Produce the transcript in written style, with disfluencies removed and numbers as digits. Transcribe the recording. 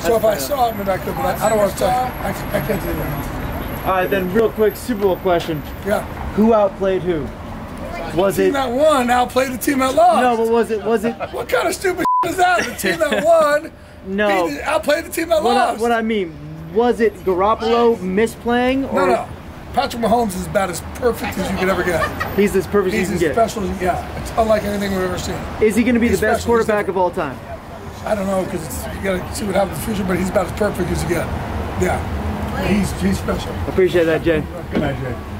So if I saw it in the back there, but I don't want to talk. I can't do that. All right, then real quick, Super Bowl question. Yeah. Who outplayed who? Was the team that won outplayed the team that lost? No, but was it? What kind of stupid is that? The team that won outplayed the team that lost. What I mean, was it Garoppolo misplaying? Or? No. Patrick Mahomes is about as perfect as you could ever get. He's as perfect as you can get. He's as special as it's unlike anything we've ever seen. Is he going to be the best quarterback of all time? I don't know, because you got to see what happens in the future, but he's about as perfect as you get. Yeah. He's special. Appreciate that, Jay. Good night, Jay.